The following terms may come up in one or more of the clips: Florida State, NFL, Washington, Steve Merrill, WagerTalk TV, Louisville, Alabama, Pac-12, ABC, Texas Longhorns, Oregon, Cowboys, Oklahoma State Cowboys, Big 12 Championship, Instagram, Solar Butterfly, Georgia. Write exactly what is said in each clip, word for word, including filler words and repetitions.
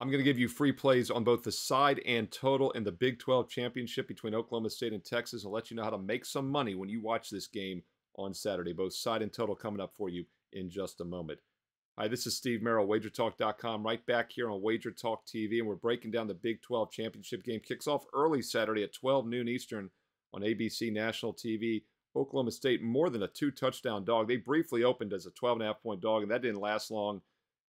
I'm going to give you free plays on both the side and total in the Big twelve Championship between Oklahoma State and Texas, and let you know how to make some money when you watch this game on Saturday. Both side and total coming up for you in just a moment. Hi, this is Steve Merrill, wager talk dot com, right back here on WagerTalk T V, and we're breaking down the Big twelve Championship game. Kicks off early Saturday at twelve noon Eastern on A B C National T V. Oklahoma State more than a two-touchdown dog. They briefly opened as a twelve and a half point dog, and that didn't last long.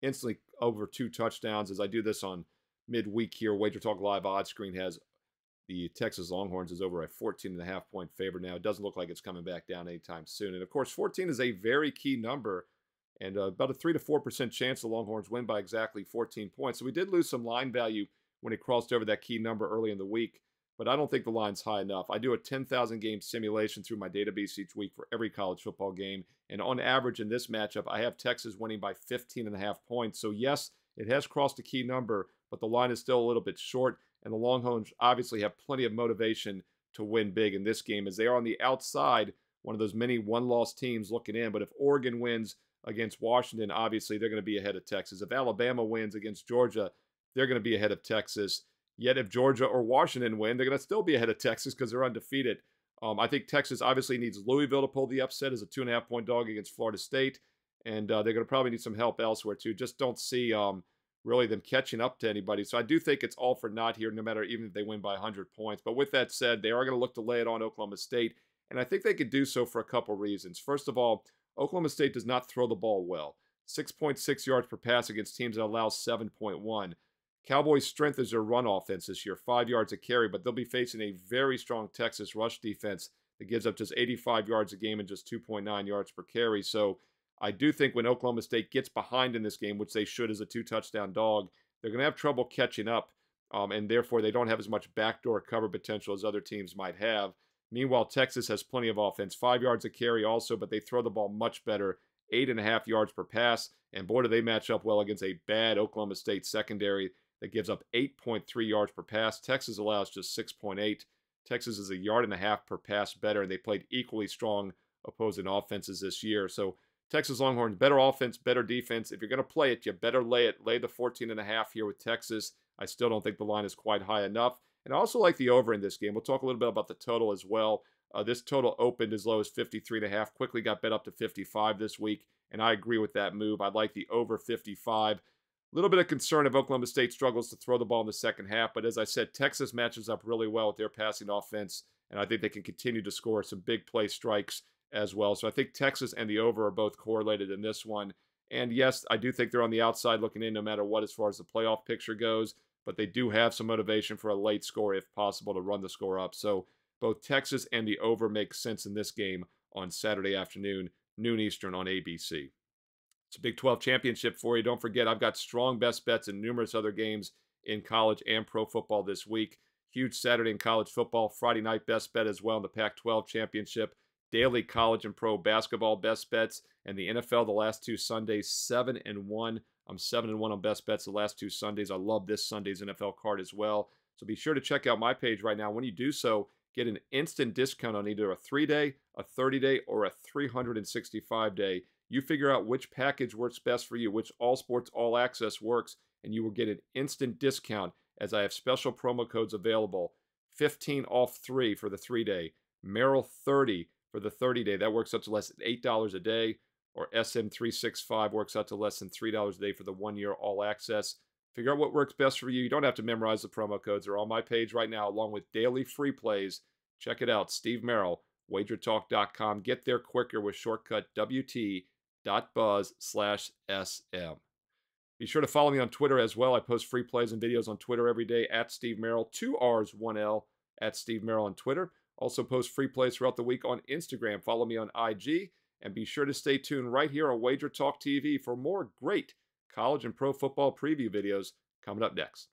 Instantly over two touchdowns. As I do this on midweek here, Wager Talk Live Odds Screen has the Texas Longhorns is over a fourteen and a half point favorite now. It doesn't look like it's coming back down anytime soon. And, of course, fourteen is a very key number, and uh, about a three to four percent chance the Longhorns win by exactly fourteen points. So we did lose some line value when it crossed over that key number early in the week, but I don't think the line's high enough. I do a ten thousand game simulation through my database each week for every college football game, and on average in this matchup, I have Texas winning by fifteen and a half points. So yes, it has crossed a key number, but the line is still a little bit short, and the Longhorns obviously have plenty of motivation to win big in this game, as they are on the outside, one of those many one-loss teams looking in. But if Oregon wins against Washington, obviously they're going to be ahead of Texas. If Alabama wins against Georgia, they're going to be ahead of Texas. Yet if Georgia or Washington win, they're going to still be ahead of Texas because they're undefeated. Um, I think Texas obviously needs Louisville to pull the upset as a two and a half point dog against Florida State. And uh, they're going to probably need some help elsewhere too. Just don't see um, really them catching up to anybody. So I do think it's all for naught here, no matter even if they win by one hundred points. But with that said, they are going to look to lay it on Oklahoma State. And I think they could do so for a couple reasons. First of all, Oklahoma State does not throw the ball well. six point six yards per pass against teams that allow seven point one. Cowboys' strength is their run offense this year, five yards a carry, but they'll be facing a very strong Texas rush defense that gives up just eighty-five yards a game and just two point nine yards per carry. So I do think when Oklahoma State gets behind in this game, which they should as a two-touchdown dog, they're going to have trouble catching up, um, and therefore they don't have as much backdoor cover potential as other teams might have. Meanwhile, Texas has plenty of offense, five yards a carry also, but they throw the ball much better, eight and a half yards per pass, and boy, do they match up well against a bad Oklahoma State secondary that gives up eight point three yards per pass. Texas allows just six point eight. Texas is a yard and a half per pass better, and they played equally strong opposing offenses this year. So Texas Longhorns, better offense, better defense. If you're going to play it, you better lay it. Lay the fourteen and a half here with Texas. I still don't think the line is quite high enough. And I also like the over in this game. We'll talk a little bit about the total as well. Uh, this total opened as low as fifty-three and a half, quickly got bet up to fifty-five this week, and I agree with that move. I like the over fifty-five. A little bit of concern if Oklahoma State struggles to throw the ball in the second half, but as I said, Texas matches up really well with their passing offense, and I think they can continue to score some big play strikes as well. So I think Texas and the over are both correlated in this one. And yes, I do think they're on the outside looking in no matter what as far as the playoff picture goes, but they do have some motivation for a late score if possible to run the score up. So both Texas and the over make sense in this game on Saturday afternoon, noon Eastern on A B C. It's a Big twelve championship for you. Don't forget, I've got strong best bets in numerous other games in college and pro football this week. Huge Saturday in college football, Friday night best bet as well in the Pac twelve championship, daily college and pro basketball best bets, and the N F L the last two Sundays, seven and one. I'm seven and one on best bets the last two Sundays. I love this Sunday's N F L card as well. So be sure to check out my page right now. When you do so, get an instant discount on either a three-day, a thirty-day, or a three hundred sixty-five day. You figure out which package works best for you, which all sports, all access works, and you will get an instant discount as I have special promo codes available. fifteen off three for the three-day, Merrill thirty for the thirty-day. That works up to less than eight dollars a day, or S M three sixty-five works out to less than three dollars a day for the one-year all access. Figure out what works best for you. You don't have to memorize the promo codes. They're on my page right now, along with daily free plays. Check it out. Steve Merrill, wager talk dot com. Get there quicker with shortcut W T. Dot buzz slash sm. Be sure to follow me on Twitter as well. I post free plays and videos on Twitter every day at Steve Merrill, two R's, one L, at Steve Merrill on Twitter. Also post free plays throughout the week on Instagram. Follow me on I G, and be sure to stay tuned right here on Wager Talk T V for more great college and pro football preview videos coming up next.